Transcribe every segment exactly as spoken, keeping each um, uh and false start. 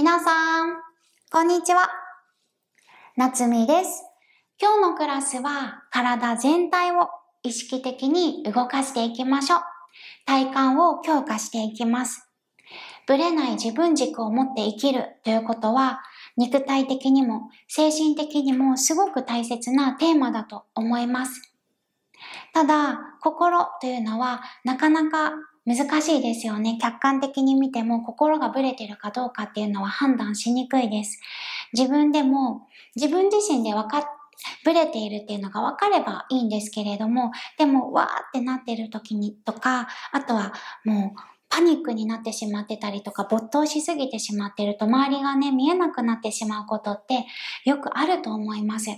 皆さん、こんにちは。なつみです。今日のクラスは体全体を意識的に動かしていきましょう。体幹を強化していきます。ぶれない自分軸を持って生きるということは、肉体的にも精神的にもすごく大切なテーマだと思います。ただ、心というのはなかなか難しいですよね。客観的に見ても心がブレてるかどうかっていうのは判断しにくいです。自分でも、自分自身でわかっ、ブレているっていうのがわかればいいんですけれども、でもわーってなってる時にとか、あとはもうパニックになってしまってたりとか、没頭しすぎてしまってると周りがね、見えなくなってしまうことってよくあると思います。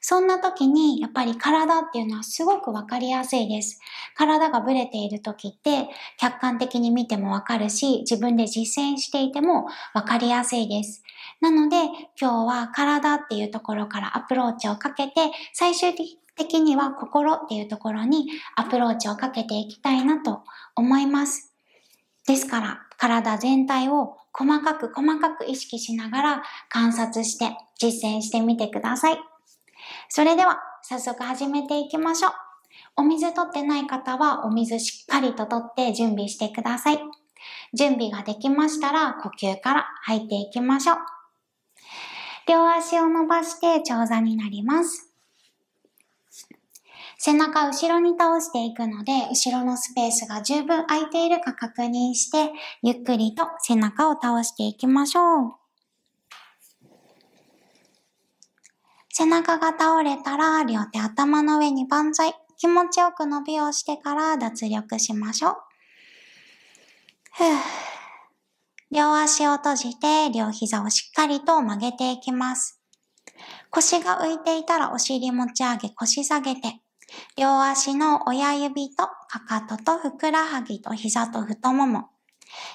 そんな時にやっぱり体っていうのはすごくわかりやすいです。体がブレている時って客観的に見てもわかるし、自分で実践していてもわかりやすいです。なので今日は体っていうところからアプローチをかけて、最終的には心っていうところにアプローチをかけていきたいなと思います。ですから体全体を細かく細かく意識しながら観察して実践してみてください。それでは早速始めていきましょう。お水取ってない方はお水しっかりと取って準備してください。準備ができましたら呼吸から入っていきましょう。両足を伸ばして長座になります。背中後ろに倒していくので、後ろのスペースが十分空いているか確認して、ゆっくりと背中を倒していきましょう。背中が倒れたら、両手頭の上に万歳。気持ちよく伸びをしてから脱力しましょう。ふぅ。両足を閉じて、両膝をしっかりと曲げていきます。腰が浮いていたらお尻持ち上げ、腰下げて、両足の親指とかかととふくらはぎと膝と太もも、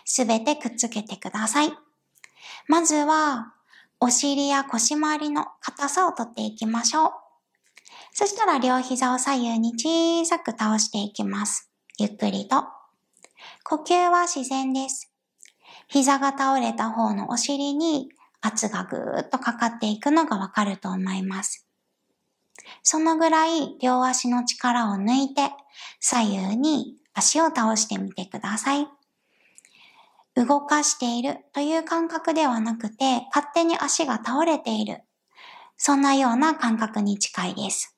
すべてくっつけてください。まずは、お尻や腰周りの硬さをとっていきましょう。そしたら両膝を左右に小さく倒していきます。ゆっくりと。呼吸は自然です。膝が倒れた方のお尻に圧がぐーっとかかっていくのがわかると思います。そのぐらい両足の力を抜いて左右に足を倒してみてください。動かしているという感覚ではなくて、勝手に足が倒れている。そんなような感覚に近いです。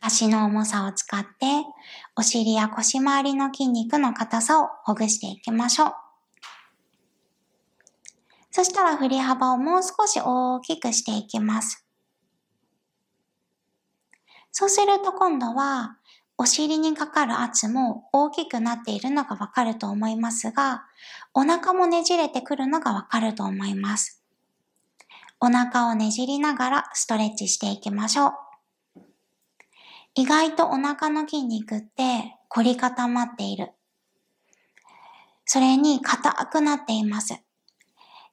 足の重さを使って、お尻や腰周りの筋肉の硬さをほぐしていきましょう。そしたら振り幅をもう少し大きくしていきます。そうすると今度は、お尻にかかる圧も大きくなっているのがわかると思いますが、お腹もねじれてくるのがわかると思います。お腹をねじりながらストレッチしていきましょう。意外とお腹の筋肉って凝り固まっている。それに硬くなっています。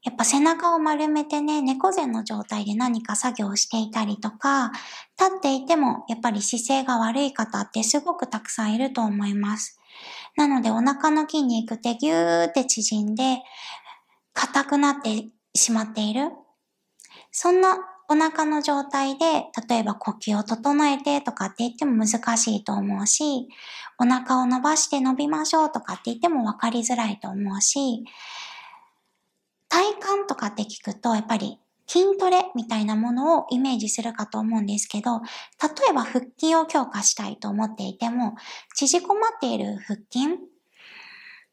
やっぱ背中を丸めてね、猫背の状態で何か作業をしていたりとか、立っていてもやっぱり姿勢が悪い方ってすごくたくさんいると思います。なのでお腹の筋肉ってぎゅーって縮んで、硬くなってしまっている。そんなお腹の状態で、例えば呼吸を整えてとかって言っても難しいと思うし、お腹を伸ばして伸びましょうとかって言ってもわかりづらいと思うし、体幹とかって聞くと、やっぱり筋トレみたいなものをイメージするかと思うんですけど、例えば腹筋を強化したいと思っていても、縮こまっている腹筋、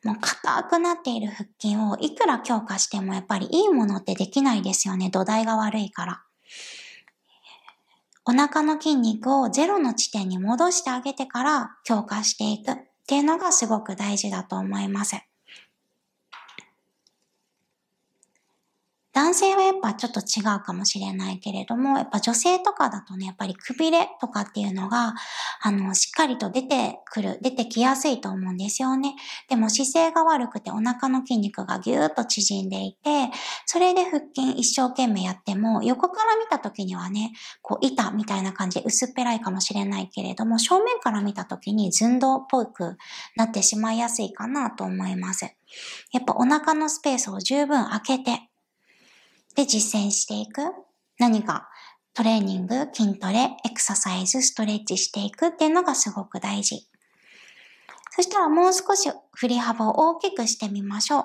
もう硬くなっている腹筋をいくら強化してもやっぱりいいものってできないですよね。土台が悪いから。お腹の筋肉をゼロの地点に戻してあげてから強化していくっていうのがすごく大事だと思います。男性はやっぱちょっと違うかもしれないけれども、やっぱ女性とかだとね、やっぱりくびれとかっていうのが、あの、しっかりと出てくる、出てきやすいと思うんですよね。でも姿勢が悪くてお腹の筋肉がぎゅーっと縮んでいて、それで腹筋一生懸命やっても、横から見た時にはね、こう板みたいな感じで薄っぺらいかもしれないけれども、正面から見た時に寸胴っぽくなってしまいやすいかなと思います。やっぱお腹のスペースを十分空けて、で実践していく。何かトレーニング、筋トレ、エクササイズ、ストレッチしていくっていうのがすごく大事。そしたらもう少し振り幅を大きくしてみましょう。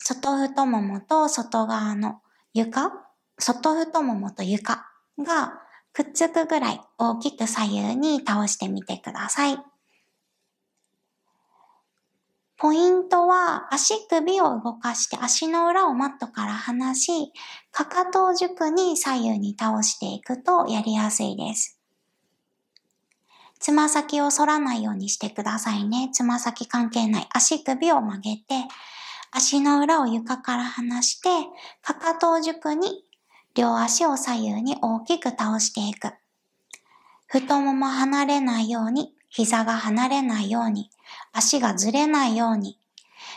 外太ももと外側の床、外太ももと床がくっつくぐらい大きく左右に倒してみてください。ポイントは足首を動かして足の裏をマットから離し、かかとを軸に左右に倒していくとやりやすいです。つま先を反らないようにしてくださいね。つま先関係ない。足首を曲げて、足の裏を床から離して、かかとを軸に両足を左右に大きく倒していく。太もも離れないように、膝が離れないように、足がずれないように、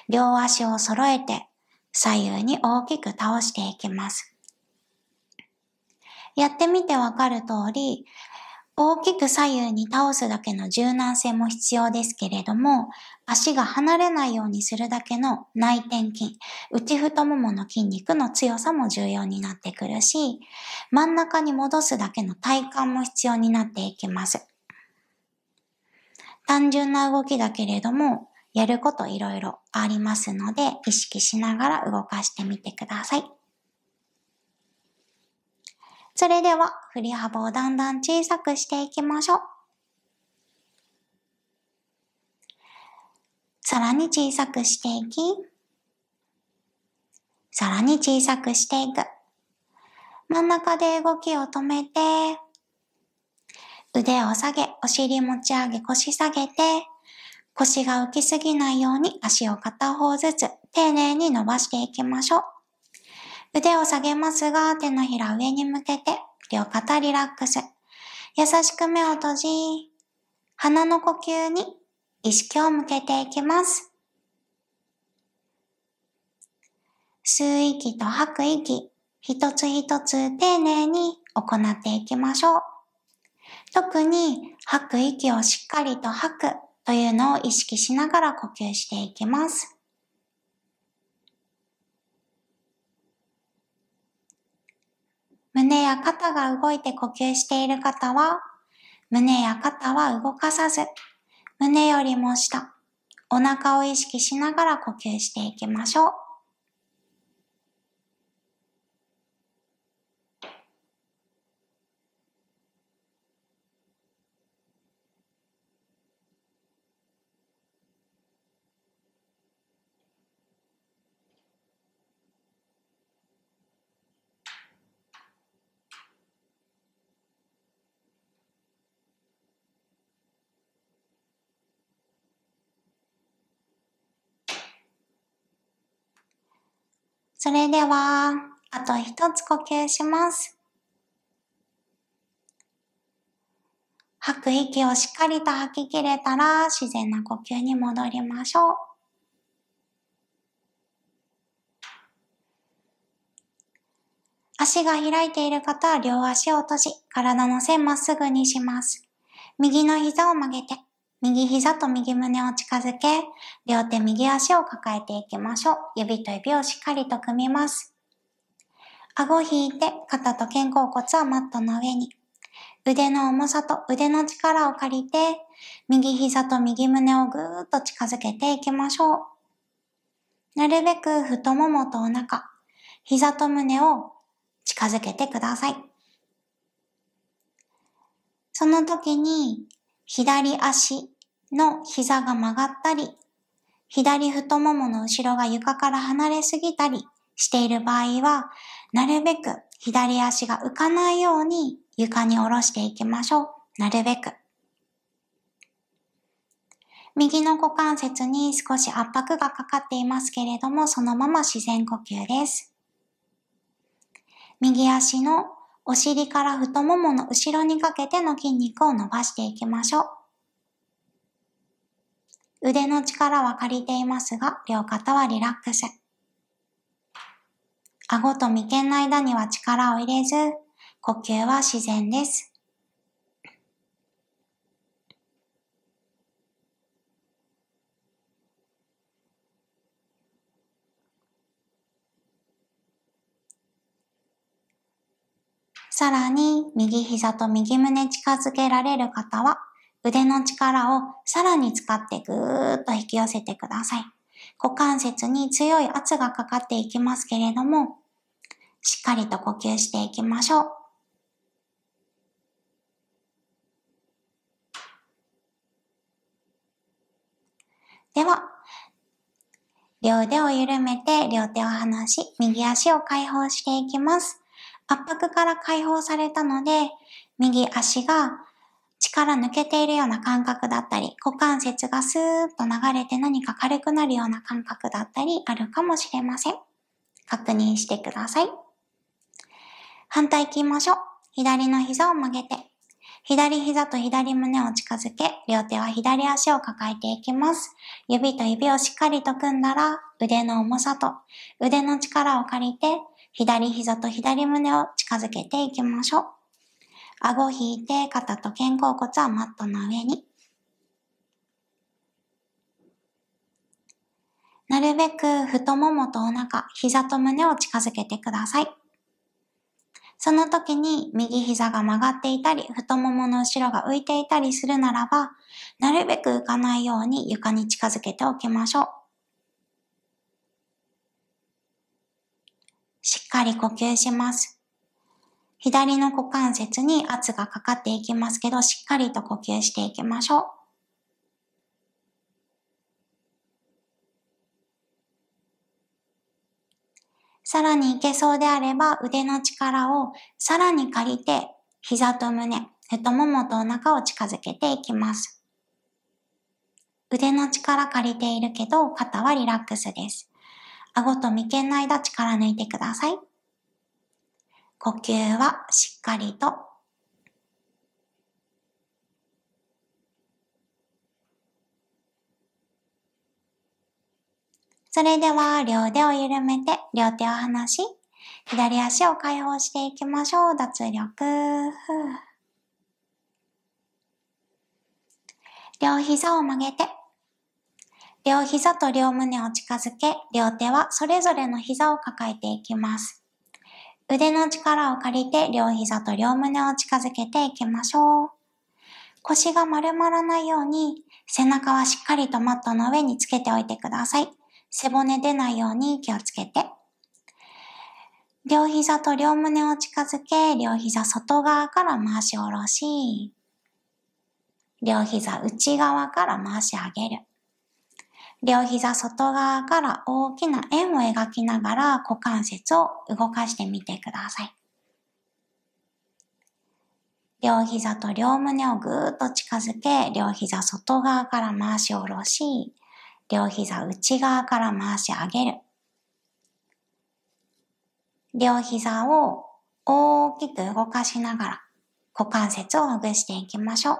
両足を揃えて左右に大きく倒していきます。やってみてわかる通り、大きく左右に倒すだけの柔軟性も必要ですけれども、足が離れないようにするだけの内転筋、内太ももの筋肉の強さも重要になってくるし、真ん中に戻すだけの体幹も必要になっていきます。単純な動きだけれども、やることいろいろありますので、意識しながら動かしてみてください。それでは、振り幅をだんだん小さくしていきましょう。さらに小さくしていき、さらに小さくしていく。真ん中で動きを止めて、腕を下げ、お尻持ち上げ、腰下げて、腰が浮きすぎないように足を片方ずつ丁寧に伸ばしていきましょう。腕を下げますが、手のひら上に向けて、両肩リラックス。優しく目を閉じ、鼻の呼吸に意識を向けていきます。吸う息と吐く息、一つ一つ丁寧に行っていきましょう。特に吐く息をしっかりと吐くというのを意識しながら呼吸していきます。胸や肩が動いて呼吸している方は、胸や肩は動かさず、胸よりも下、お腹を意識しながら呼吸していきましょう。それでは、あと一つ呼吸します。吐く息をしっかりと吐き切れたら、自然な呼吸に戻りましょう。足が開いている方は両足を閉じ、体の線まっすぐにします。右の膝を曲げて、右膝と右胸を近づけ、両手右足を抱えていきましょう。指と指をしっかりと組みます。顎を引いて、肩と肩甲骨はマットの上に。腕の重さと腕の力を借りて、右膝と右胸をぐーっと近づけていきましょう。なるべく太ももとお腹、膝と胸を近づけてください。その時に、左足の膝が曲がったり、左太ももの後ろが床から離れすぎたりしている場合は、なるべく左足が浮かないように床に下ろしていきましょう。なるべく。右の股関節に少し圧迫がかかっていますけれども、そのまま自然呼吸です。右足のお尻から太ももの後ろにかけての筋肉を伸ばしていきましょう。腕の力は借りていますが、両肩はリラックス。顎と眉間の間には力を入れず、呼吸は自然です。さらに、右膝と右胸近づけられる方は、腕の力をさらに使ってぐーっと引き寄せてください。股関節に強い圧がかかっていきますけれども、しっかりと呼吸していきましょう。では、両腕を緩めて両手を離し、右足を解放していきます。圧迫から解放されたので、右足が力抜けているような感覚だったり、股関節がスーッと流れて何か軽くなるような感覚だったりあるかもしれません。確認してください。反対行きましょう。左の膝を曲げて、左膝と左胸を近づけ、両手は左足を抱えていきます。指と指をしっかりと組んだら、腕の重さと腕の力を借りて、左膝と左胸を近づけていきましょう。顎を引いて、肩と肩甲骨はマットの上に。なるべく太ももとお腹、膝と胸を近づけてください。その時に右膝が曲がっていたり、太ももの後ろが浮いていたりするならば、なるべく浮かないように床に近づけておきましょう。しっかり呼吸します。左の股関節に圧がかかっていきますけど、しっかりと呼吸していきましょう。さらにいけそうであれば、腕の力をさらに借りて、膝と胸、太ももとお腹を近づけていきます。腕の力借りているけど、肩はリラックスです。顎と眉間の間力抜いてください。呼吸はしっかりと。それでは両腕を緩めて両手を離し、左足を解放していきましょう。脱力。両膝を曲げて、両膝と両胸を近づけ、両手はそれぞれの膝を抱えていきます。腕の力を借りて、両膝と両胸を近づけていきましょう。腰が丸まらないように、背中はしっかりとマットの上につけておいてください。背骨出ないように気をつけて。両膝と両胸を近づけ、両膝外側から回し下ろし、両膝内側から回し上げる。両膝外側から大きな円を描きながら股関節を動かしてみてください。両膝と両胸をぐーっと近づけ、両膝外側から回し下ろし、両膝内側から回し上げる。両膝を大きく動かしながら股関節をほぐしていきましょう。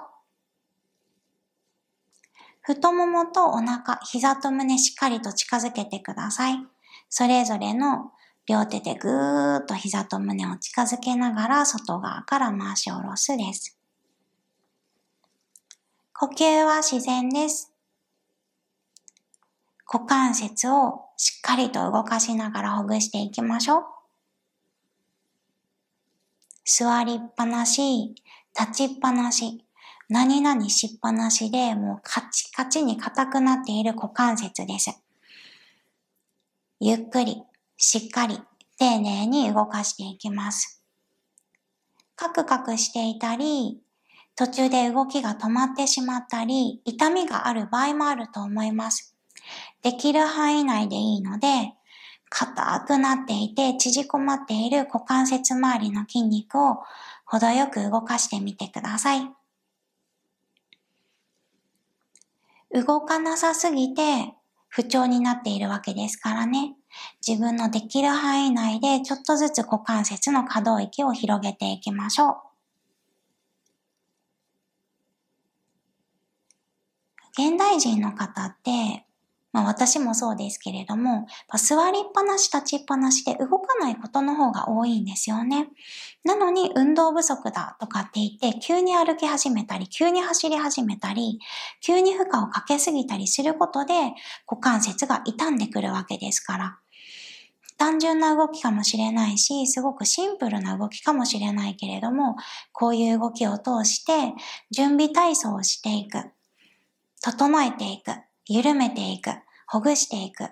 太ももとお腹、膝と胸しっかりと近づけてください。それぞれの両手でぐーっと膝と胸を近づけながら外側から回し下ろすです。呼吸は自然です。股関節をしっかりと動かしながらほぐしていきましょう。座りっぱなし、立ちっぱなし、何々しっぱなしでもうカチカチに硬くなっている股関節です。ゆっくり、しっかり、丁寧に動かしていきます。カクカクしていたり、途中で動きが止まってしまったり、痛みがある場合もあると思います。できる範囲内でいいので、硬くなっていて縮こまっている股関節周りの筋肉を程よく動かしてみてください。動かなさすぎて不調になっているわけですからね。自分のできる範囲内でちょっとずつ股関節の可動域を広げていきましょう。現代人の方ってまあ私もそうですけれども、座りっぱなし、立ちっぱなしで動かないことの方が多いんですよね。なのに運動不足だとかって言って、急に歩き始めたり、急に走り始めたり、急に負荷をかけすぎたりすることで、股関節が痛んでくるわけですから。単純な動きかもしれないし、すごくシンプルな動きかもしれないけれども、こういう動きを通して準備体操をしていく、整えていく、緩めていく、ほぐしていく、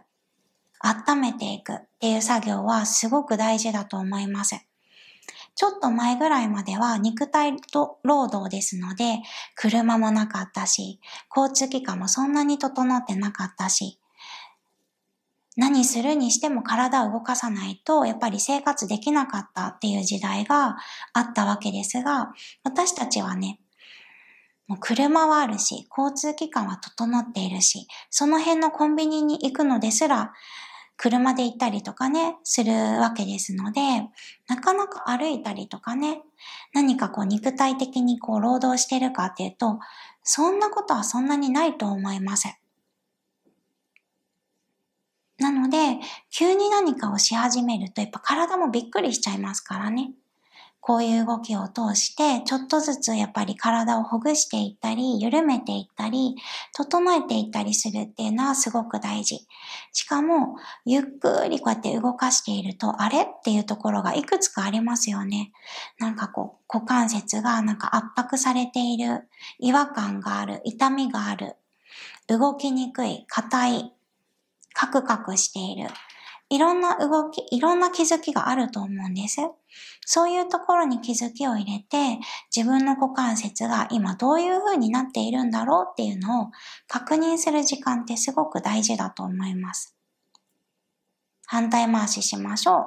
温めていくっていう作業はすごく大事だと思います。ちょっと前ぐらいまでは肉体労働ですので、車もなかったし、交通機関もそんなに整ってなかったし、何するにしても体を動かさないとやっぱり生活できなかったっていう時代があったわけですが、私たちはね、もう車はあるし、交通機関は整っているし、その辺のコンビニに行くのですら車で行ったりとかね、するわけですので、なかなか歩いたりとかね、何かこう肉体的にこう労働してるかっていうと、そんなことはそんなにないと思います。なので、急に何かをし始めると、やっぱ体もびっくりしちゃいますからね。こういう動きを通して、ちょっとずつやっぱり体をほぐしていったり、緩めていったり、整えていったりするっていうのはすごく大事。しかも、ゆっくりこうやって動かしていると、あれっていうところがいくつかありますよね。なんかこう、股関節がなんか圧迫されている、違和感がある、痛みがある、動きにくい、硬い、カクカクしている。いろんな動き、いろんな気づきがあると思うんです。そういうところに気づきを入れて、自分の股関節が今どういう風になっているんだろうっていうのを確認する時間ってすごく大事だと思います。反対回ししましょう。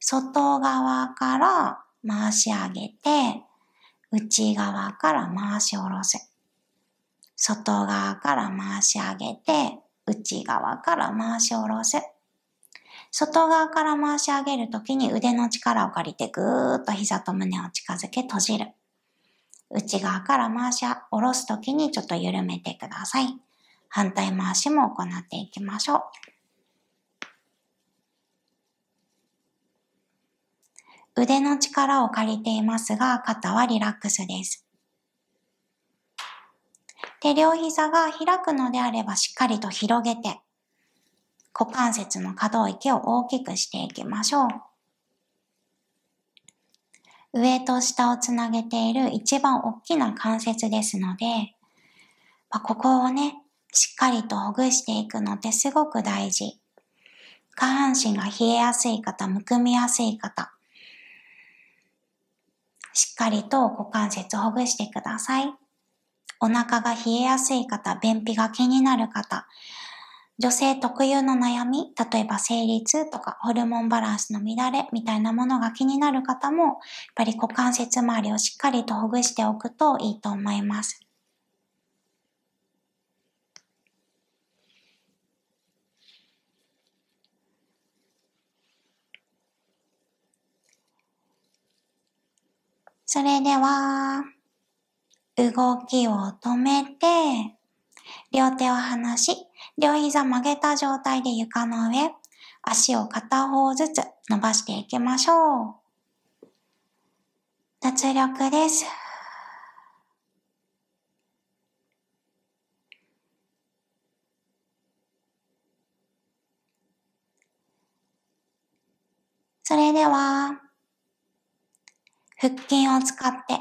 外側から回し上げて、内側から回し下ろす。外側から回し上げて、内側から回し下ろす。外側から回し上げるときに腕の力を借りてぐーっと膝と胸を近づけ閉じる。内側から回し下ろすときにちょっと緩めてください。反対回しも行っていきましょう。腕の力を借りていますが、肩はリラックスです。で、両膝が開くのであればしっかりと広げて、股関節の可動域を大きくしていきましょう。上と下をつなげている一番大きな関節ですので、まあ、ここをね、しっかりとほぐしていくのってすごく大事。下半身が冷えやすい方、むくみやすい方、しっかりと股関節をほぐしてください。お腹が冷えやすい方、便秘が気になる方、女性特有の悩み、例えば生理痛とかホルモンバランスの乱れみたいなものが気になる方も、やっぱり股関節周りをしっかりとほぐしておくといいと思います。それでは、動きを止めて、両手を離し、両膝曲げた状態で床の上、足を片方ずつ伸ばしていきましょう。脱力です。それでは、腹筋を使って、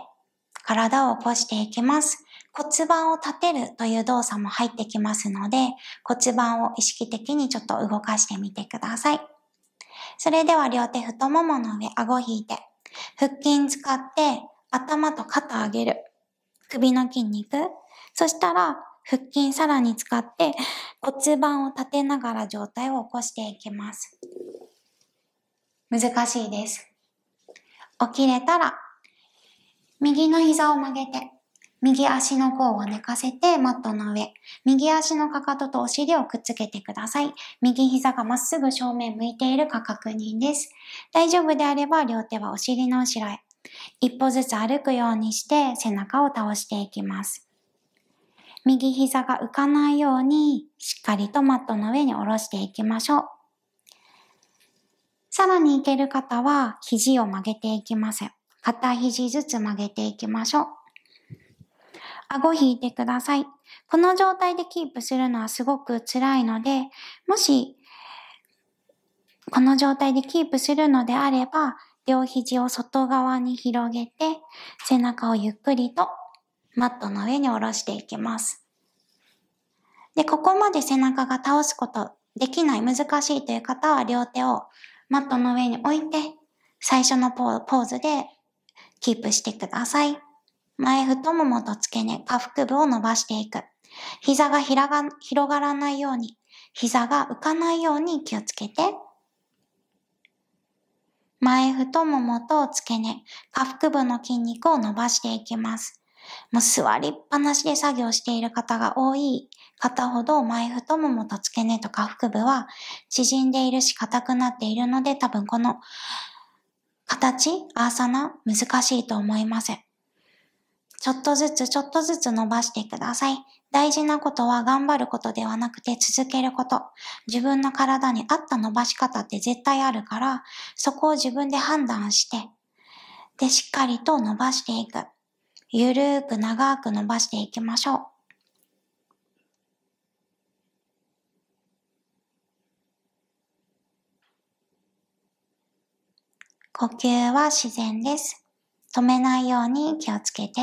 体を起こしていきます。骨盤を立てるという動作も入ってきますので、骨盤を意識的にちょっと動かしてみてください。それでは両手太ももの上、顎引いて、腹筋使って頭と肩上げる。首の筋肉。そしたら腹筋さらに使って骨盤を立てながら上体を起こしていきます。難しいです。起きれたら、右の膝を曲げて、右足の甲を寝かせてマットの上、右足のかかととお尻をくっつけてください。右膝がまっすぐ正面向いているか確認です。大丈夫であれば両手はお尻の後ろへ、一歩ずつ歩くようにして背中を倒していきます。右膝が浮かないようにしっかりとマットの上に下ろしていきましょう。さらにいける方は肘を曲げていきます。片肘ずつ曲げていきましょう。顎引いてください。この状態でキープするのはすごく辛いので、もしこの状態でキープするのであれば、両肘を外側に広げて、背中をゆっくりとマットの上に下ろしていきます。で、ここまで背中が倒すことできない、難しいという方は両手をマットの上に置いて、最初のポーズでキープしてください。前太ももと付け根、下腹部を伸ばしていく。膝がひらが広がらないように、膝が浮かないように気をつけて。前太ももと付け根、下腹部の筋肉を伸ばしていきます。もう座りっぱなしで作業している方が多い方ほど前太ももと付け根と下腹部は縮んでいるし硬くなっているので、多分この形、アーサナ難しいと思います。ちょっとずつちょっとずつ伸ばしてください。大事なことは頑張ることではなくて続けること。自分の体に合った伸ばし方って絶対あるから、そこを自分で判断して、で、しっかりと伸ばしていく。ゆるーく長く伸ばしていきましょう。呼吸は自然です。止めないように気をつけて。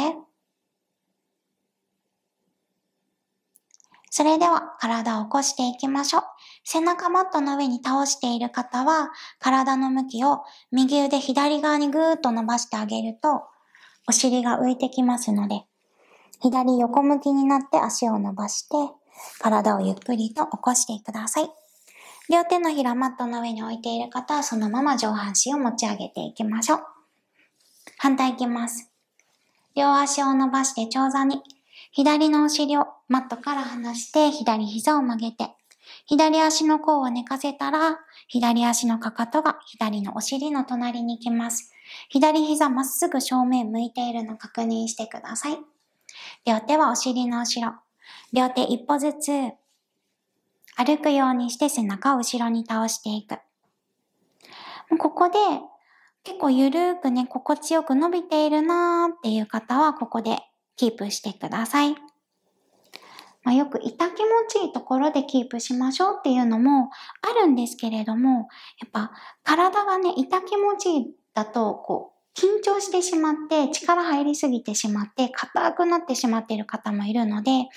それでは体を起こしていきましょう。背中マットの上に倒している方は、体の向きを右腕左側にぐーっと伸ばしてあげると、お尻が浮いてきますので、左横向きになって足を伸ばして、体をゆっくりと起こしてください。両手のひらマットの上に置いている方は、そのまま上半身を持ち上げていきましょう。反対いきます。両足を伸ばして長座に、左のお尻をマットから離して、左膝を曲げて、左足の甲を寝かせたら、左足のかかとが左のお尻の隣に来ます。左膝まっすぐ正面向いているの確認してください。両手はお尻の後ろ。両手一歩ずつ歩くようにして背中を後ろに倒していく。ここで、結構ゆるーくね、心地よく伸びているなーっていう方は、ここでキープしてください。まあ、よく痛気持ちいいところでキープしましょうっていうのもあるんですけれども、やっぱ体がね、痛気持ちいいだと、こう、緊張してしまって、力入りすぎてしまって、硬くなってしまっている方もいるので、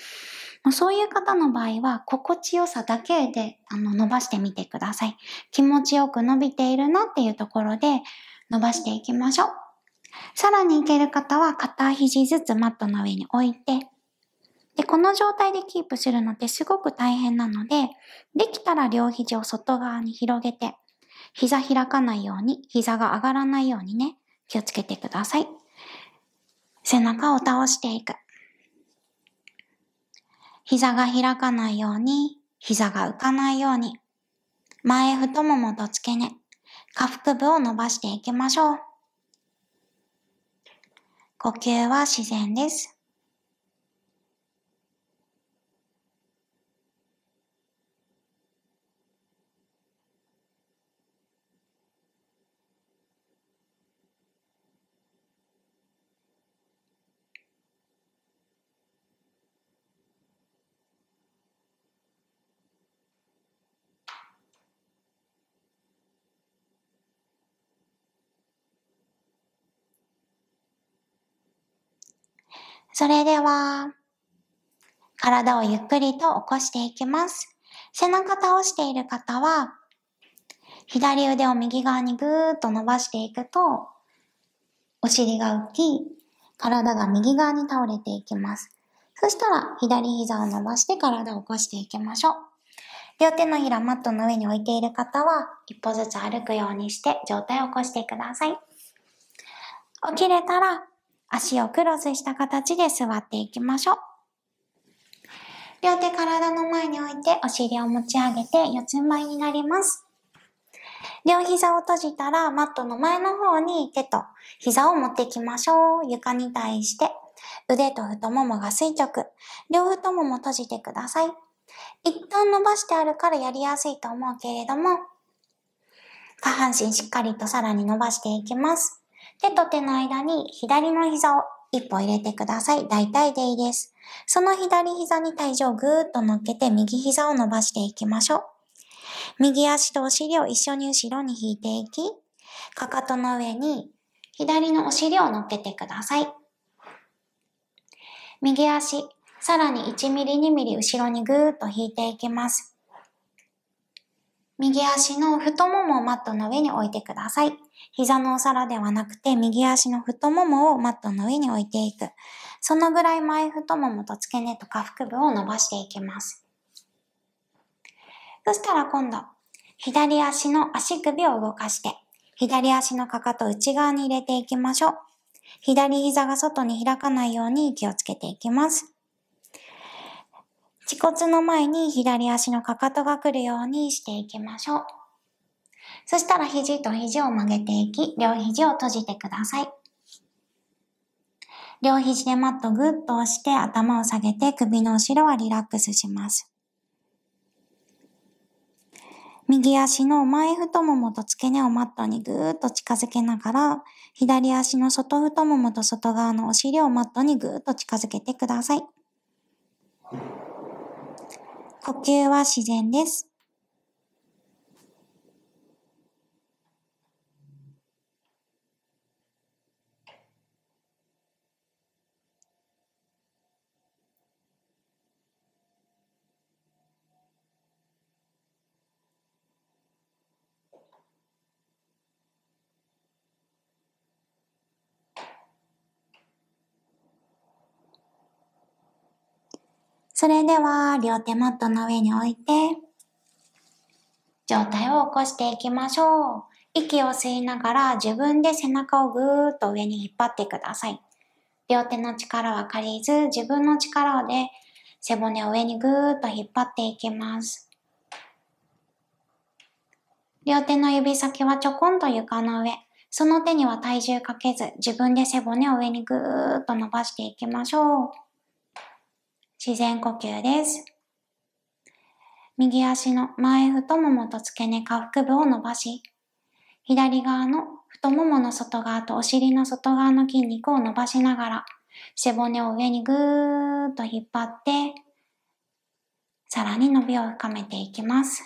そういう方の場合は、心地よさだけであの伸ばしてみてください。気持ちよく伸びているなっていうところで、伸ばしていきましょう。さらにいける方は片肘ずつマットの上に置いて、で、この状態でキープするのってすごく大変なので、できたら両肘を外側に広げて、膝開かないように、膝が上がらないようにね、気をつけてください。背中を倒していく。膝が開かないように、膝が浮かないように、前太ももと付け根、下腹部を伸ばしていきましょう。呼吸は自然です。それでは、体をゆっくりと起こしていきます。背中倒している方は、左腕を右側にぐーっと伸ばしていくと、お尻が浮き、体が右側に倒れていきます。そしたら、左膝を伸ばして体を起こしていきましょう。両手のひらマットの上に置いている方は、一歩ずつ歩くようにして上体を起こしてください。起きれたら、足をクロスした形で座っていきましょう。両手体の前に置いてお尻を持ち上げて四つん這いになります。両膝を閉じたらマットの前の方に手と膝を持ってきましょう。床に対して。腕と太ももが垂直。両太もも閉じてください。一旦伸ばしてあるからやりやすいと思うけれども、下半身しっかりとさらに伸ばしていきます。手と手の間に左の膝を一歩入れてください。大体でいいです。その左膝に体重をぐーっと乗っけて右膝を伸ばしていきましょう。右足とお尻を一緒に後ろに引いていき、かかとの上に左のお尻を乗っけてください。右足、さらにいちミリ、にミリ後ろにぐーっと引いていきます。右足の太ももをマットの上に置いてください。膝のお皿ではなくて、右足の太ももをマットの上に置いていく。そのぐらい前太ももと付け根と下腹部を伸ばしていきます。そしたら今度、左足の足首を動かして、左足のかかとを内側に入れていきましょう。左膝が外に開かないように気をつけていきます。恥骨の前に左足のかかとが来るようにしていきましょう。そしたら肘と肘を曲げていき、両肘を閉じてください。両肘でマットをぐっと押して頭を下げて首の後ろはリラックスします。右足の前太ももと付け根をマットにぐーっと近づけながら、左足の外太ももと外側のお尻をマットにぐーっと近づけてください。呼吸は自然です。それでは、両手マットの上に置いて、上体を起こしていきましょう。息を吸いながら、自分で背中をぐーっと上に引っ張ってください。両手の力は借りず、自分の力で背骨を上にぐーっと引っ張っていきます。両手の指先はちょこんと床の上。その手には体重かけず、自分で背骨を上にぐーっと伸ばしていきましょう。自然呼吸です。右足の前太ももと付け根下腹部を伸ばし、左側の太ももの外側とお尻の外側の筋肉を伸ばしながら、背骨を上にぐーっと引っ張って、さらに伸びを深めていきます。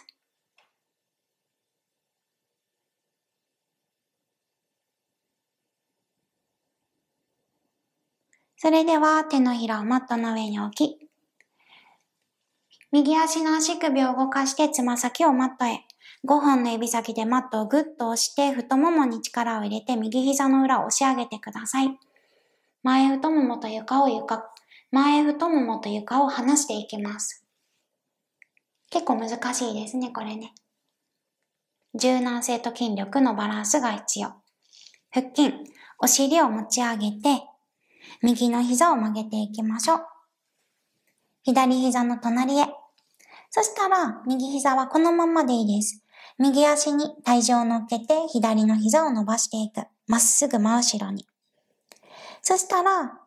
それでは、手のひらをマットの上に置き、右足の足首を動かしてつま先をマットへ。ごほんの指先でマットをぐっと押して、太ももに力を入れて右膝の裏を押し上げてください。前太ももと床を床、前太ももと床を離していきます。結構難しいですね、これね。柔軟性と筋力のバランスが必要。腹筋、お尻を持ち上げて、右の膝を曲げていきましょう。左膝の隣へ。そしたら、右膝はこのままでいいです。右足に体重を乗っけて、左の膝を伸ばしていく。まっすぐ真後ろに。そしたら、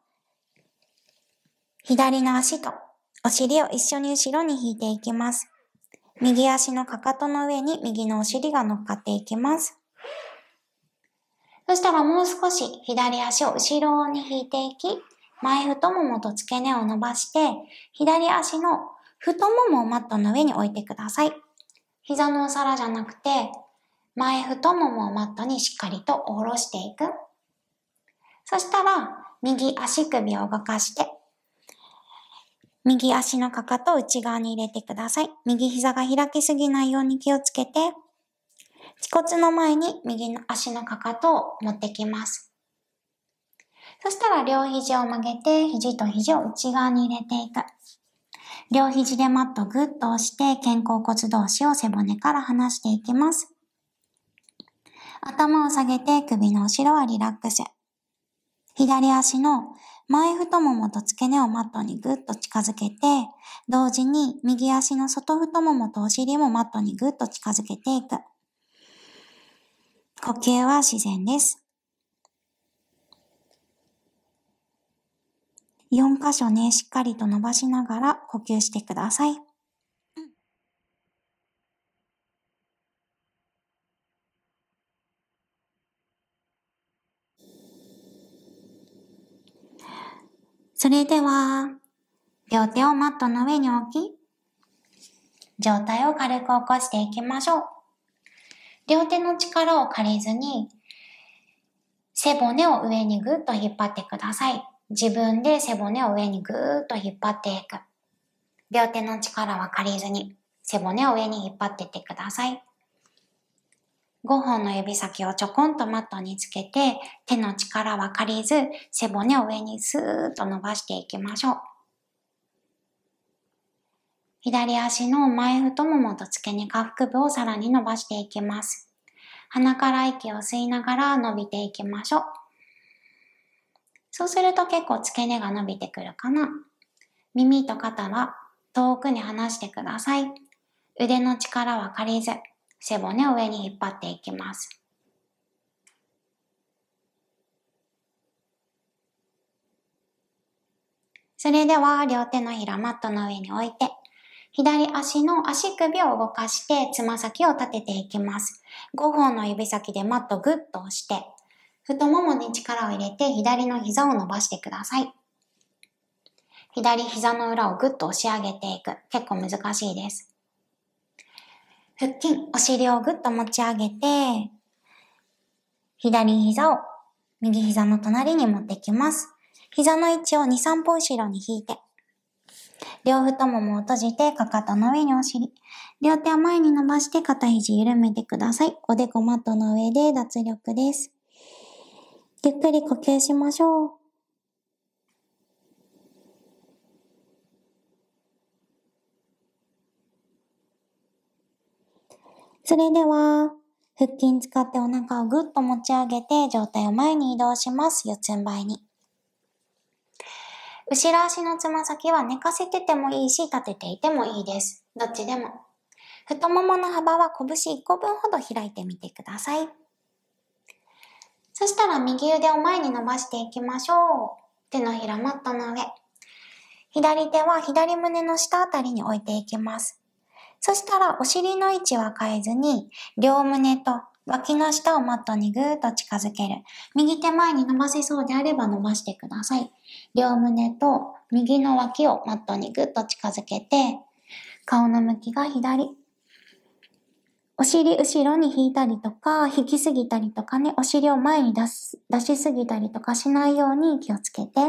左の足とお尻を一緒に後ろに引いていきます。右足のかかとの上に右のお尻が乗っかっていきます。そしたらもう少し左足を後ろに引いていき、前太ももと付け根を伸ばして、左足の太ももをマットの上に置いてください。膝のお皿じゃなくて、前太ももをマットにしっかりと下ろしていく。そしたら、右足首を動かして、右足のかかとを内側に入れてください。右膝が開きすぎないように気をつけて、恥骨の前に右の足のかかとを持ってきます。そしたら両肘を曲げて、肘と肘を内側に入れていく。両肘でマットをぐっと押して、肩甲骨同士を背骨から離していきます。頭を下げて首の後ろはリラックス。左足の前太ももと付け根をマットにぐっと近づけて、同時に右足の外太ももとお尻もマットにぐっと近づけていく。呼吸は自然です。よんかしょね、しっかりと伸ばしながら呼吸してください。それでは、両手をマットの上に置き、上体を軽く起こしていきましょう。両手の力を借りずに、背骨を上にぐっと引っ張ってください。自分で背骨を上にぐーっと引っ張っていく。両手の力は借りずに、背骨を上に引っ張っていってください。ごほんの指先をちょこんとマットにつけて、手の力は借りず、背骨を上にスーッと伸ばしていきましょう。左足の前太ももと付け根下腹部をさらに伸ばしていきます。鼻から息を吸いながら伸びていきましょう。そうすると結構付け根が伸びてくるかな。耳と肩は遠くに離してください。腕の力は借りず、背骨を上に引っ張っていきます。それでは両手のひらマットの上に置いて、左足の足首を動かしてつま先を立てていきます。ごほんの指先でマットグッと押して、太ももに力を入れて左の膝を伸ばしてください。左膝の裏をグッと押し上げていく。結構難しいです。腹筋、お尻をぐっと持ち上げて、左膝を右膝の隣に持ってきます。膝の位置をに、さんぽ後ろに引いて、両太ももを閉じて、かかとの上にお尻、両手を前に伸ばして肩肘緩めてください。おでこマットの上で脱力です。ゆっくり呼吸しましょう。それでは、腹筋使ってお腹をぐっと持ち上げて、上体を前に移動します。四つん這いに。後ろ足のつま先は寝かせててもいいし、立てていてもいいです。どっちでも。太ももの幅は拳いっこぶんほど開いてみてください。そしたら右腕を前に伸ばしていきましょう。手のひらマットの上。左手は左胸の下あたりに置いていきます。そしたらお尻の位置は変えずに、両胸と脇の下をマットにぐーっと近づける。右手前に伸ばせそうであれば伸ばしてください。両胸と右の脇をマットにぐっと近づけて、顔の向きが左。お尻後ろに引いたりとか、引きすぎたりとかね、お尻を前に出す、出しすぎたりとかしないように気をつけて。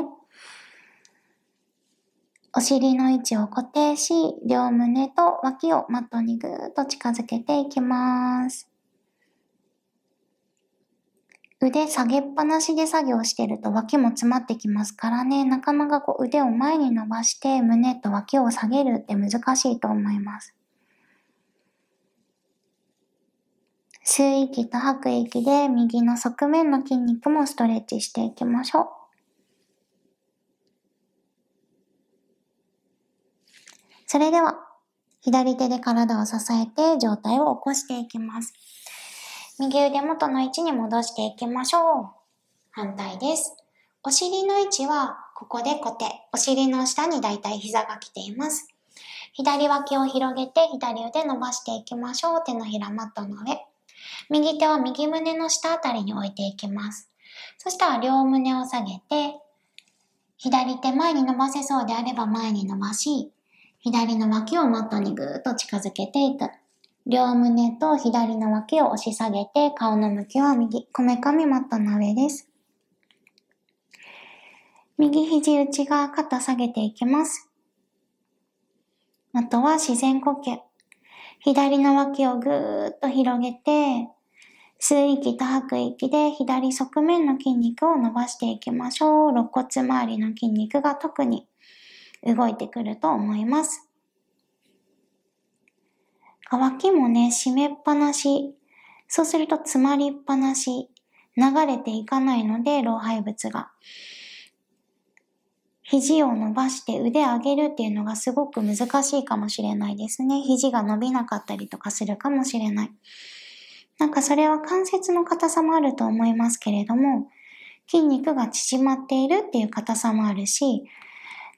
お尻の位置を固定し、両胸と脇をマットにぐーっと近づけていきます。腕下げっぱなしで作業してると脇も詰まってきますからね、なかなかこう腕を前に伸ばして胸と脇を下げるって難しいと思います。吸う息と吐く息で右の側面の筋肉もストレッチしていきましょう。それでは、左手で体を支えて上体を起こしていきます。右腕元の位置に戻していきましょう。反対です。お尻の位置はここで固定。お尻の下にだいたい膝が来ています。左脇を広げて左腕伸ばしていきましょう。手のひらマットの上。右手は右胸の下あたりに置いていきます。そしたら両胸を下げて、左手前に伸ばせそうであれば前に伸ばし、左の脇をマットにぐーっと近づけていく。両胸と左の脇を押し下げて、顔の向きは右。こめかみマットの上です。右肘内側、肩下げていきます。あとは自然呼吸。左の脇をぐーっと広げて、吸う息と吐く息で左側面の筋肉を伸ばしていきましょう。肋骨周りの筋肉が特に動いてくると思います。脇もね、締めっぱなし。そうすると詰まりっぱなし。流れていかないので、老廃物が。肘を伸ばして腕上げるっていうのがすごく難しいかもしれないですね。肘が伸びなかったりとかするかもしれない。なんかそれは関節の硬さもあると思いますけれども、筋肉が縮まっているっていう硬さもあるし、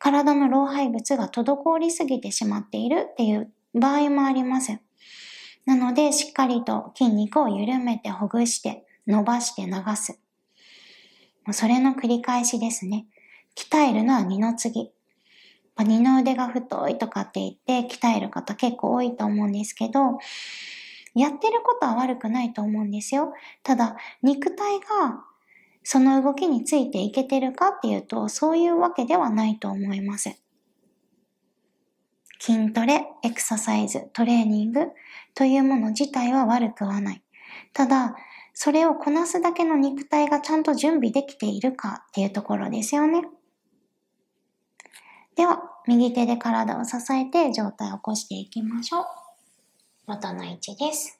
体の老廃物が滞りすぎてしまっているっていう場合もあります。なので、しっかりと筋肉を緩めてほぐして、伸ばして流す。それの繰り返しですね。鍛えるのは二の次。二の腕が太いとかって言って鍛える方結構多いと思うんですけど、やってることは悪くないと思うんですよ。ただ、肉体がその動きについていけてるかっていうと、そういうわけではないと思います。筋トレ、エクササイズ、トレーニングというもの自体は悪くはない。ただ、それをこなすだけの肉体がちゃんと準備できているかっていうところですよね。では、右手で体を支えて上体を起こしていきましょう。元の位置です。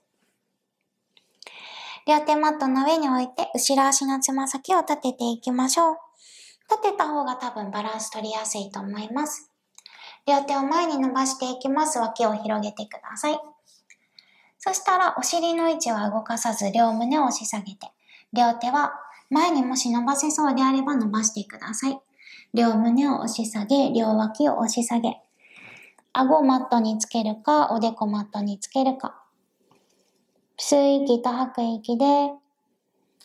両手マットの上に置いて、後ろ足のつま先を立てていきましょう。立てた方が多分バランス取りやすいと思います。両手を前に伸ばしていきます。脇を広げてください。そしたら、お尻の位置は動かさず、両胸を押し下げて、両手は前にもし伸ばせそうであれば伸ばしてください。両胸を押し下げ、両脇を押し下げ、顎をマットにつけるか、おでこマットにつけるか。吸う息と吐く息で、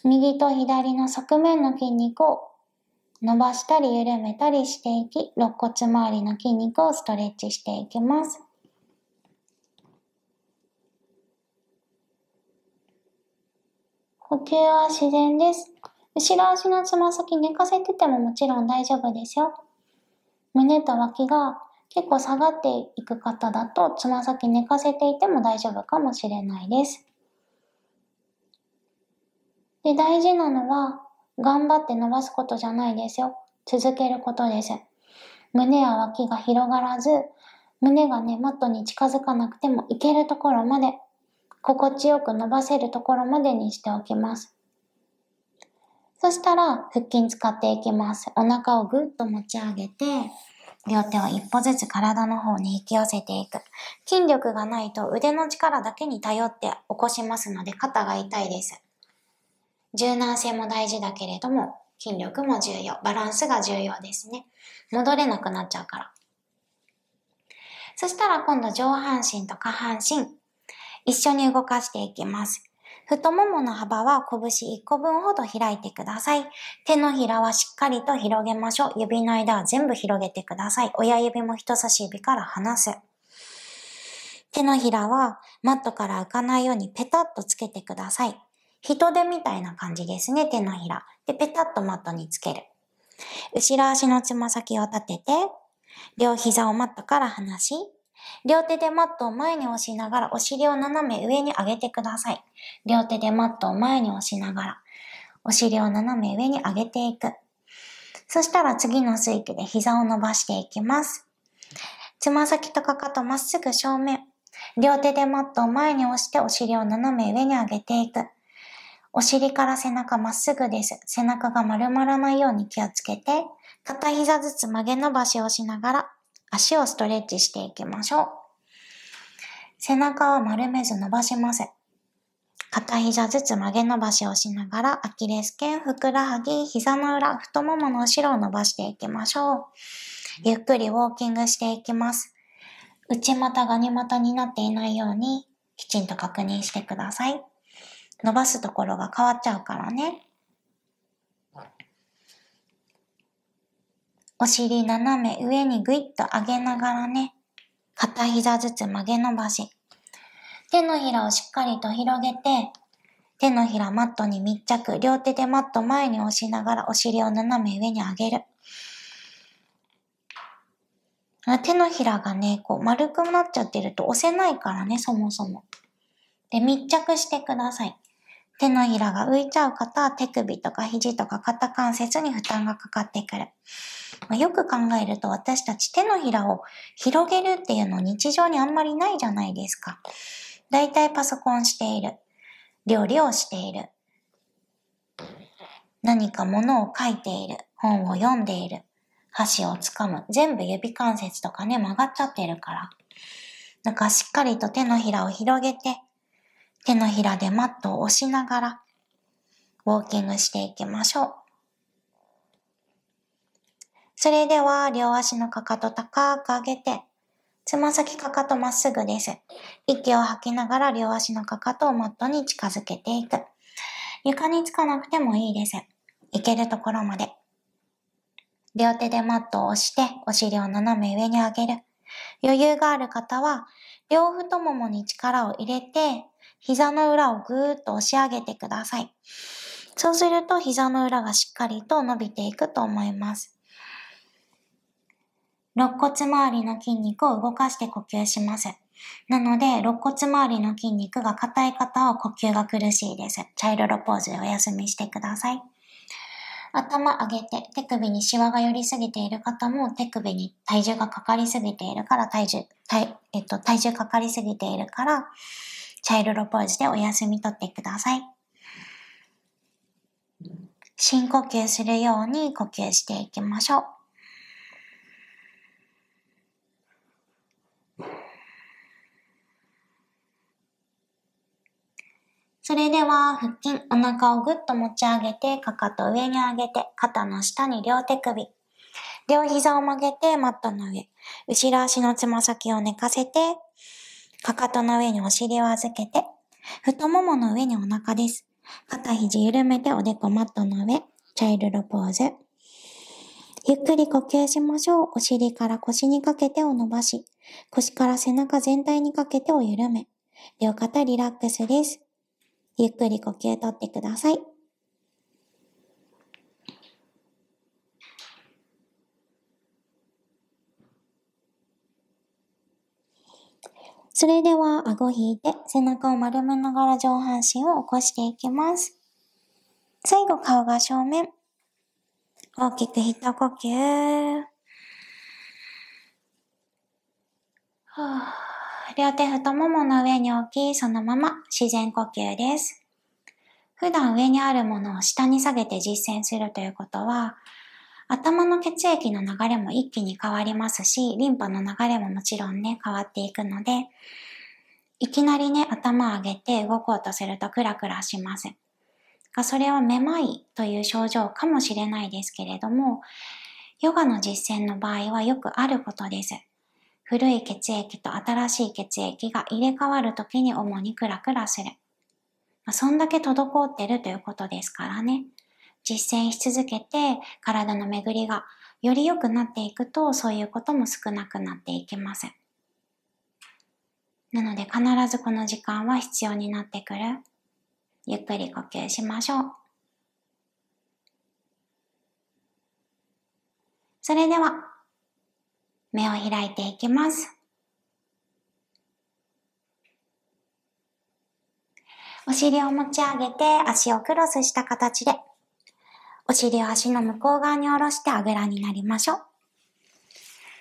右と左の側面の筋肉を伸ばしたり緩めたりしていき、肋骨周りの筋肉をストレッチしていきます。呼吸は自然です。後ろ足のつま先寝かせててももちろん大丈夫ですよ。胸と脇が結構下がっていく方だと、つま先寝かせていても大丈夫かもしれないです。で、大事なのは、頑張って伸ばすことじゃないですよ。続けることです。胸や脇が広がらず、胸がね、マットに近づかなくても、いけるところまで、心地よく伸ばせるところまでにしておきます。そしたら、腹筋使っていきます。お腹をぐっと持ち上げて、両手を一歩ずつ体の方に引き寄せていく。筋力がないと腕の力だけに頼って起こしますので、肩が痛いです。柔軟性も大事だけれども、筋力も重要。バランスが重要ですね。戻れなくなっちゃうから。そしたら今度上半身と下半身、一緒に動かしていきます。太ももの幅は拳いっこぶんほど開いてください。手のひらはしっかりと広げましょう。指の間は全部広げてください。親指も人差し指から離す。手のひらはマットから浮かないようにペタッとつけてください。人手みたいな感じですね、手のひら。で、ペタッとマットにつける。後ろ足のつま先を立てて、両膝をマットから離し、両手でマットを前に押しながらお尻を斜め上に上げてください。両手でマットを前に押しながらお尻を斜め上に上げていく。そしたら次の吸い気で膝を伸ばしていきます。つま先とかかとまっすぐ正面。両手でマットを前に押してお尻を斜め上に上げていく。お尻から背中まっすぐです。背中が丸まらないように気をつけて、片膝ずつ曲げ伸ばしをしながら足をストレッチしていきましょう。背中は丸めず伸ばします。片膝ずつ曲げ伸ばしをしながら、アキレス腱、ふくらはぎ、膝の裏、太ももの後ろを伸ばしていきましょう。ゆっくりウォーキングしていきます。内股が二股になっていないように、きちんと確認してください。伸ばすところが変わっちゃうからね。お尻斜め上にぐいっと上げながらね、片膝ずつ曲げ伸ばし。手のひらをしっかりと広げて、手のひらマットに密着、両手でマット前に押しながらお尻を斜め上に上げる。手のひらがね、こう丸くなっちゃってると押せないからね、そもそも。で、密着してください。手のひらが浮いちゃう方は手首とか肘とか肩関節に負担がかかってくる。よく考えると私たち手のひらを広げるっていうの日常にあんまりないじゃないですか。だいたいパソコンしている。料理をしている。何か物を書いている。本を読んでいる。箸をつかむ。全部指関節とかね、曲がっちゃってるから。だからしっかりと手のひらを広げて、手のひらでマットを押しながら、ウォーキングしていきましょう。それでは両足のかかと高く上げて、つま先かかとまっすぐです。息を吐きながら両足のかかとをマットに近づけていく。床につかなくてもいいです。いけるところまで。両手でマットを押してお尻を斜め上に上げる。余裕がある方は両太ももに力を入れて、膝の裏をぐーっと押し上げてください。そうすると膝の裏がしっかりと伸びていくと思います。肋骨周りの筋肉を動かして呼吸します。なので、肋骨周りの筋肉が硬い方は呼吸が苦しいです。茶色のポーズでお休みしてください。頭上げて、手首にシワが寄りすぎている方も、手首に体重がかかりすぎているから、体重、体、えっと、体重かかりすぎているから、チャイルドポーズでお休みとってください。深呼吸するように呼吸していきましょう。それでは腹筋、お腹をぐっと持ち上げて、かかと上に上げて、肩の下に両手首。両膝を曲げてマットの上。後ろ足のつま先を寝かせて、かかとの上にお尻を預けて、太ももの上にお腹です。肩肘緩めておでこマットの上、チャイルドポーズ。ゆっくり呼吸しましょう。お尻から腰にかけてを伸ばし、腰から背中全体にかけてを緩め、両肩リラックスです。ゆっくり呼吸とってください。それでは顎を引いて背中を丸めながら上半身を起こしていきます。最後顔が正面。大きく一呼吸。両手太ももの上に置き、そのまま自然呼吸です。普段上にあるものを下に下げて実践するということは、頭の血液の流れも一気に変わりますし、リンパの流れももちろんね、変わっていくので、いきなりね、頭を上げて動こうとするとクラクラします。それはめまいという症状かもしれないですけれども、ヨガの実践の場合はよくあることです。古い血液と新しい血液が入れ替わるときに主にクラクラする。そんだけ滞ってるということですからね。実践し続けて体の巡りがより良くなっていくと、そういうことも少なくなっていきます。なので必ずこの時間は必要になってくる。ゆっくり呼吸しましょう。それでは目を開いていきます。お尻を持ち上げて足をクロスした形で、お尻を足の向こう側に下ろしてあぐらになりましょう。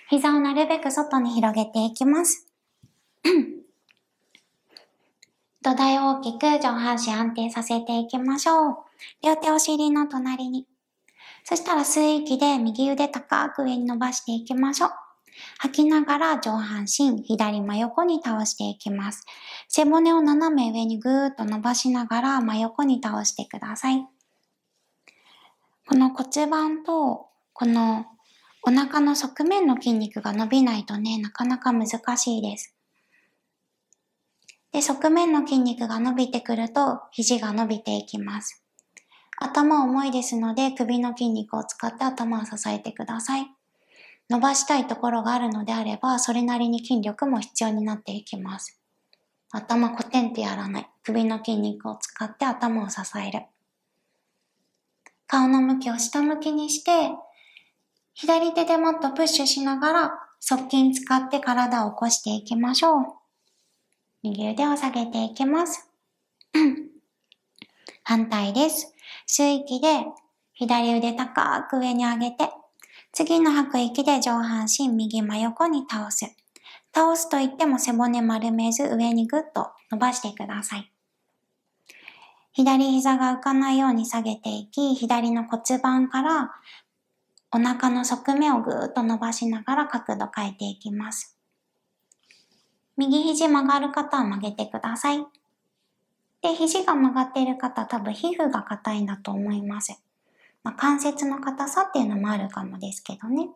膝をなるべく外に広げていきます。土台を大きく上半身安定させていきましょう。両手お尻の隣に。そしたら吸う息で右腕高く上に伸ばしていきましょう。吐きながら上半身左真横に倒していきます。背骨を斜め上にぐーっと伸ばしながら真横に倒してください。この骨盤と、このお腹の側面の筋肉が伸びないとね、なかなか難しいです。で、側面の筋肉が伸びてくると、肘が伸びていきます。頭重いですので、首の筋肉を使って頭を支えてください。伸ばしたいところがあるのであれば、それなりに筋力も必要になっていきます。頭コテンってやらない。首の筋肉を使って頭を支える。顔の向きを下向きにして、左手でもっとプッシュしながら、側筋使って体を起こしていきましょう。右腕を下げていきます。反対です。吸う息で、左腕高く上に上げて、次の吐く息で上半身右真横に倒す。倒すといっても背骨丸めず、上にぐっと伸ばしてください。左膝が浮かないように下げていき、左の骨盤からお腹の側面をぐーっと伸ばしながら角度変えていきます。右肘曲がる方は曲げてください。で、肘が曲がっている方、多分皮膚が硬いんだと思います。まあ、関節の硬さっていうのもあるかもですけどね。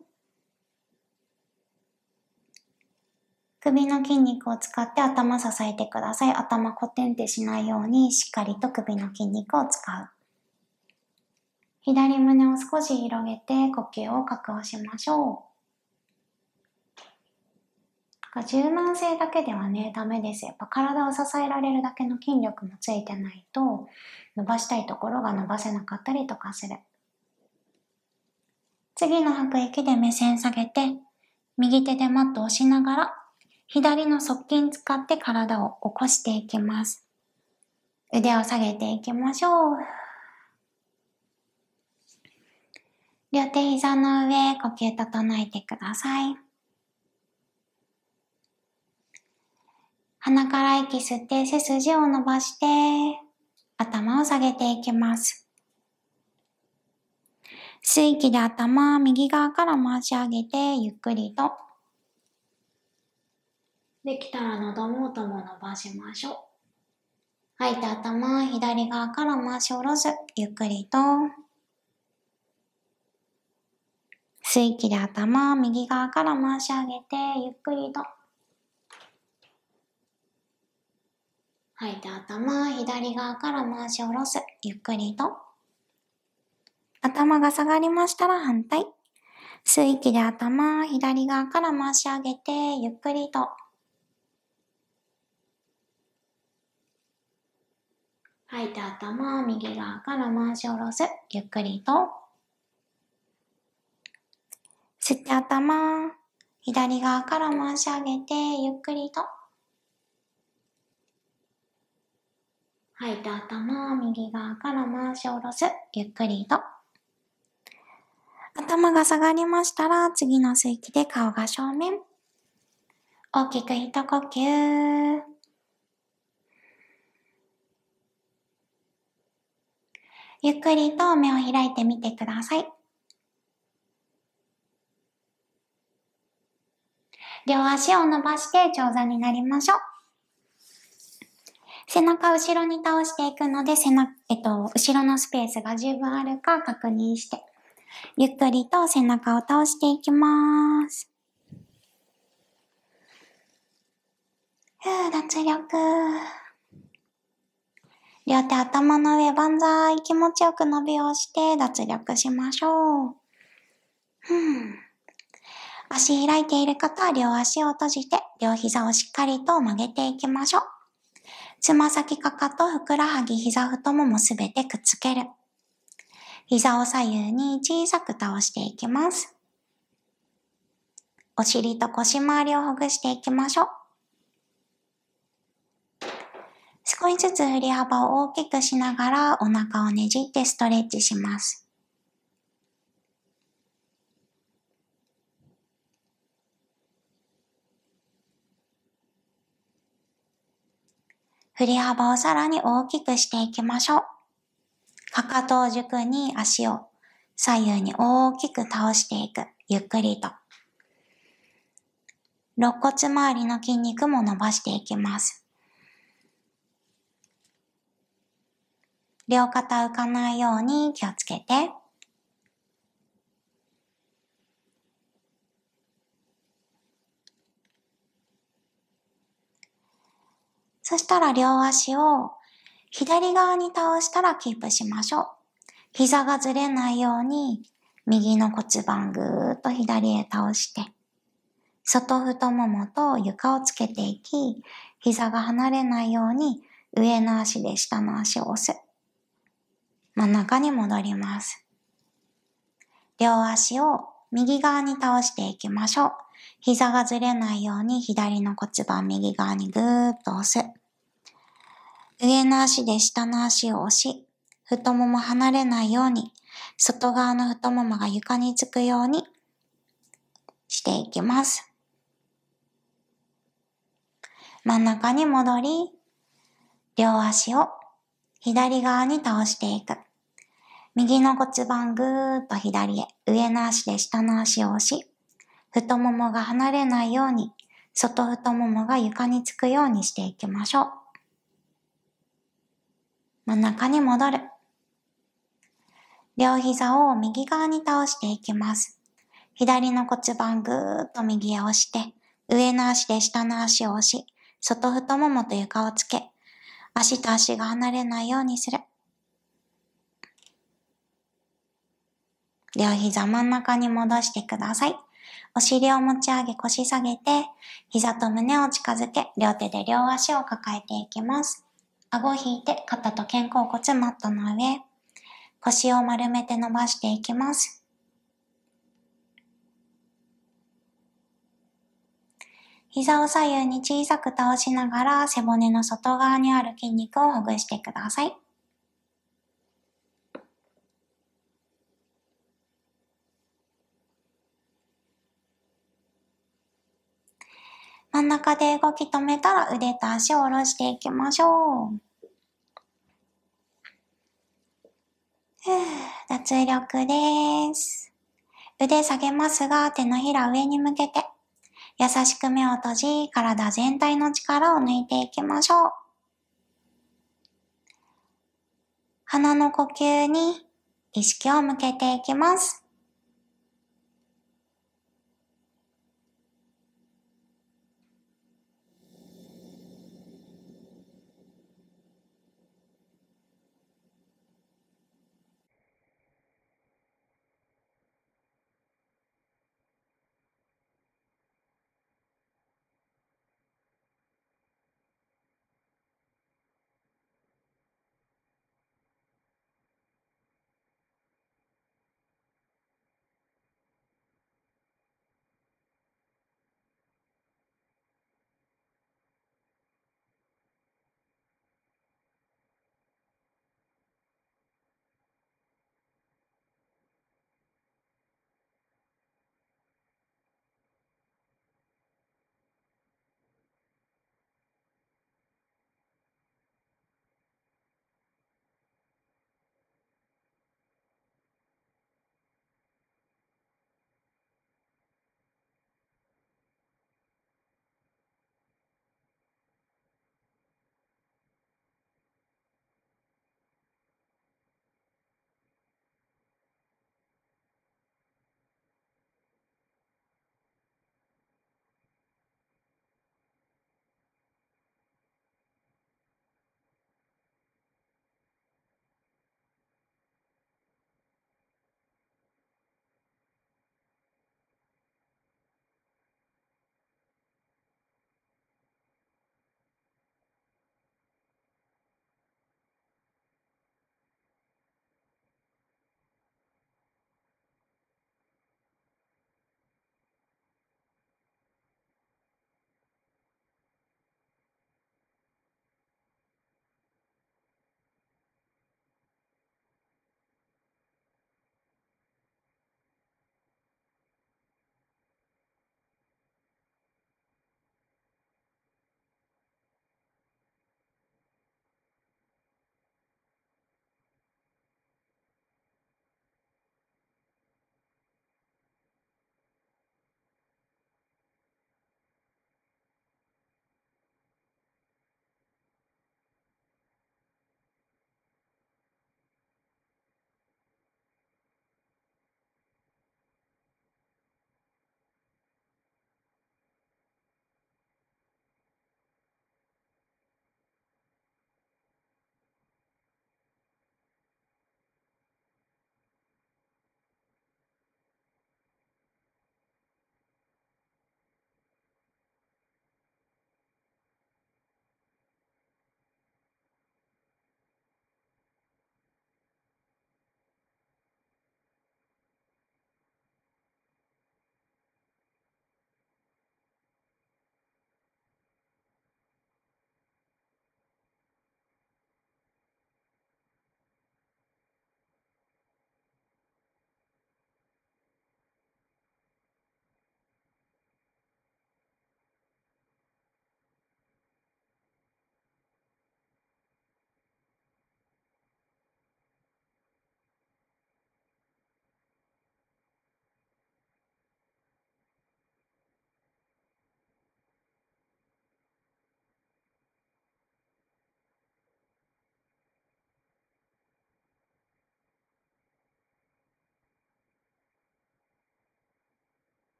首の筋肉を使って頭支えてください。頭コテンってしないようにしっかりと首の筋肉を使う。左胸を少し広げて呼吸を確保しましょう。柔軟性だけではね、ダメです。やっぱ体を支えられるだけの筋力もついてないと、伸ばしたいところが伸ばせなかったりとかする。次の吐く息で目線下げて、右手でマットを押しながら、左の側筋使って体を起こしていきます。腕を下げていきましょう。両手膝の上、呼吸整えてください。鼻から息吸って背筋を伸ばして、頭を下げていきます。吸い気で頭、右側から回し上げて、ゆっくりと。できたら喉元も伸ばしましょう。吐いて頭、左側から回し下ろす。ゆっくりと。吸い気で頭、右側から回し上げて、ゆっくりと。吐いて頭、左側から回し下ろす。ゆっくりと。頭が下がりましたら反対。吸い気で頭、左側から回し上げて、ゆっくりと。吐いて頭、右側から回し下ろす。ゆっくりと。吸って頭、左側から回し上げて、ゆっくりと。吐いて頭、右側から回し下ろす。ゆっくりと。頭が下がりましたら、次の吸い気で顔が正面。大きく一呼吸。ゆっくりと目を開いてみてください。両足を伸ばして長座になりましょう。背中後ろに倒していくので、背中、えっと、後ろのスペースが十分あるか確認して、ゆっくりと背中を倒していきます。ふぅ、脱力。両手頭の上、万歳。気持ちよく伸びをして、脱力しましょう。ふぅ。足開いている方は両足を閉じて、両膝をしっかりと曲げていきましょう。つま先、かかと、ふくらはぎ、膝、太ももすべてくっつける。膝を左右に小さく倒していきます。お尻と腰回りをほぐしていきましょう。少しずつ振り幅を大きくしながらお腹をねじってストレッチします。振り幅をさらに大きくしていきましょう。かかとを軸に足を左右に大きく倒していく。ゆっくりと。肋骨周りの筋肉も伸ばしていきます。両肩浮かないように気をつけて。そしたら両足を左側に倒したらキープしましょう。膝がずれないように右の骨盤ぐーっと左へ倒して、外太ももと床をつけていき、膝が離れないように上の足で下の足を押す。真ん中に戻ります。両足を右側に倒していきましょう。膝がずれないように左の骨盤右側にぐーっと押す。上の足で下の足を押し、太もも離れないように、外側の太ももが床につくようにしていきます。真ん中に戻り、両足を左側に倒していく。右の骨盤ぐーっと左へ、上の足で下の足を押し、太ももが離れないように、外太ももが床につくようにしていきましょう。真ん中に戻る。両膝を右側に倒していきます。左の骨盤ぐーっと右へ押して、上の足で下の足を押し、外太ももと床をつけ、足と足が離れないようにする。両膝真ん中に戻してください。お尻を持ち上げ腰下げて、膝と胸を近づけ、両手で両足を抱えていきます。顎を引いて肩と肩甲骨マットの上、腰を丸めて伸ばしていきます。膝を左右に小さく倒しながら背骨の外側にある筋肉をほぐしてください。真ん中で動き止めたら腕と足を下ろしていきましょう。ふぅ、脱力です。腕下げますが手のひら上に向けて、優しく目を閉じ、体全体の力を抜いていきましょう。鼻の呼吸に意識を向けていきます。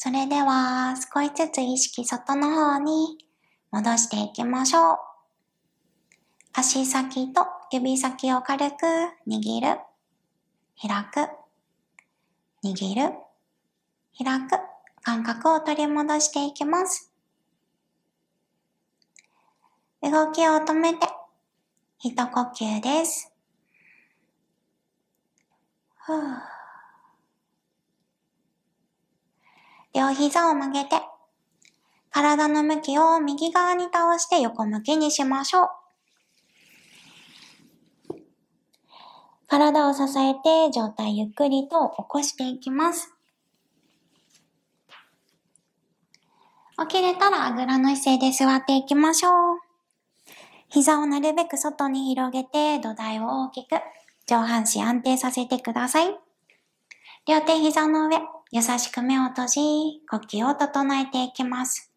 それでは少しずつ意識外の方に戻していきましょう。足先と指先を軽く握る、開く、握る、開く、感覚を取り戻していきます。動きを止めて一呼吸です。ふう。両膝を曲げて、体の向きを右側に倒して横向きにしましょう。体を支えて上体ゆっくりと起こしていきます。起きれたらあぐらの姿勢で座っていきましょう。膝をなるべく外に広げて土台を大きく上半身安定させてください。両手膝の上、優しく目を閉じ、呼吸を整えていきます。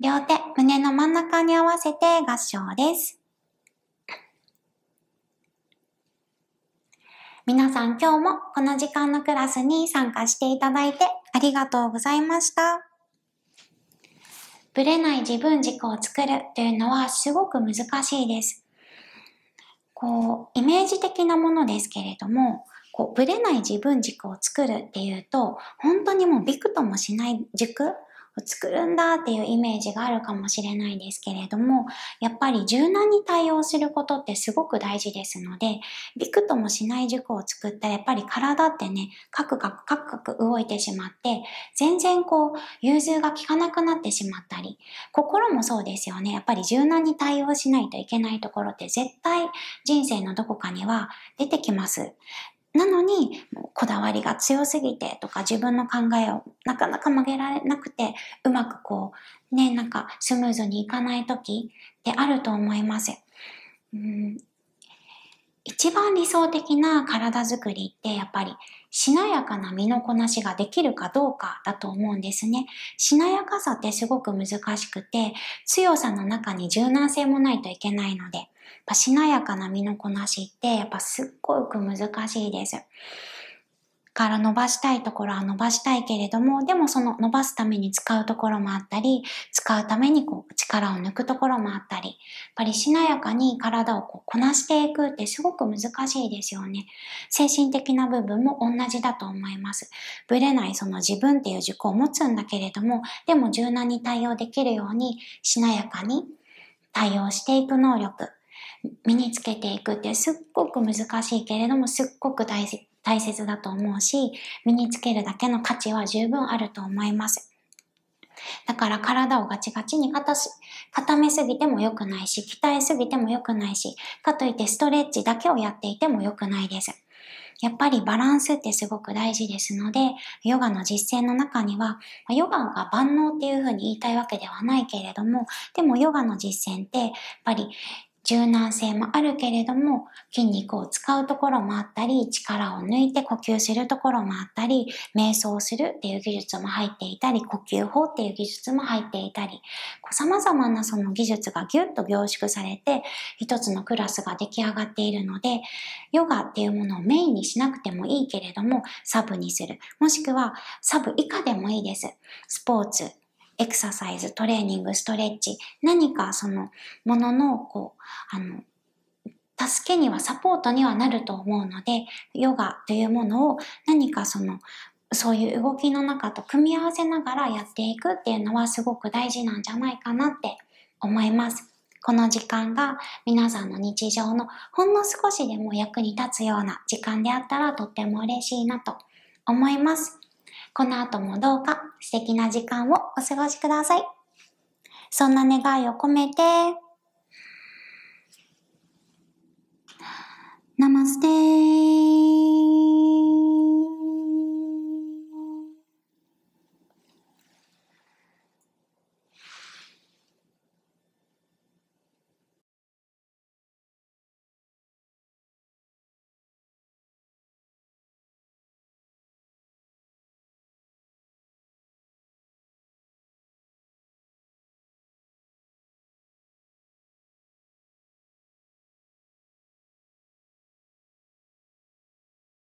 両手、胸の真ん中に合わせて合掌です。皆さん今日もこの時間のクラスに参加していただいてありがとうございました。ぶれない自分軸を作るというのはすごく難しいです。こう、イメージ的なものですけれども、こう、ぶれない自分軸を作るっていうと、本当にもうびくともしない軸を作るんだっていうイメージがあるかもしれないですけれども、やっぱり柔軟に対応することってすごく大事ですので、びくともしない軸を作ったらやっぱり体ってね、カクカクカクカク動いてしまって、全然こう、融通が効かなくなってしまったり、心もそうですよね。やっぱり柔軟に対応しないといけないところって絶対人生のどこかには出てきます。なのに、こだわりが強すぎてとか自分の考えをなかなか曲げられなくて、うまくこう、ね、なんかスムーズにいかない時ってあると思います。うん、一番理想的な体づくりってやっぱりしなやかな身のこなしができるかどうかだと思うんですね。しなやかさってすごく難しくて、強さの中に柔軟性もないといけないので、やっぱしなやかな身のこなしってやっぱすっごく難しいです。から伸ばしたいところは伸ばしたいけれども、でもその伸ばすために使うところもあったり、使うためにこう力を抜くところもあったり、やっぱりしなやかに体をこうこなしていくってすごく難しいですよね。精神的な部分も同じだと思います。ぶれないその自分っていう軸を持つんだけれども、でも柔軟に対応できるようにしなやかに対応していく能力、身につけていくってすっごく難しいけれども、すっごく大事。大切だと思うし、身につけるだけの価値は十分あると思います。だから体をガチガチに固し、固めすぎても良くないし、鍛えすぎても良くないし、かといってストレッチだけをやっていても良くないです。やっぱりバランスってすごく大事ですので、ヨガの実践の中には、ヨガが万能っていうふうに言いたいわけではないけれども、でもヨガの実践って、やっぱり柔軟性もあるけれども、筋肉を使うところもあったり、力を抜いて呼吸するところもあったり、瞑想するっていう技術も入っていたり、呼吸法っていう技術も入っていたり、様々なその技術がぎゅっと凝縮されて、一つのクラスが出来上がっているので、ヨガっていうものをメインにしなくてもいいけれども、サブにする。もしくはサブ以下でもいいです。スポーツ、エクササイズ、トレーニング、ストレッチ、何かそのものの、こう、あの、助けにはサポートにはなると思うので、ヨガというものを何かその、そういう動きの中と組み合わせながらやっていくっていうのはすごく大事なんじゃないかなって思います。この時間が皆さんの日常のほんの少しでも役に立つような時間であったらとっても嬉しいなと思います。この後もどうか素敵な時間をお過ごしください。そんな願いを込めて、ナマステー。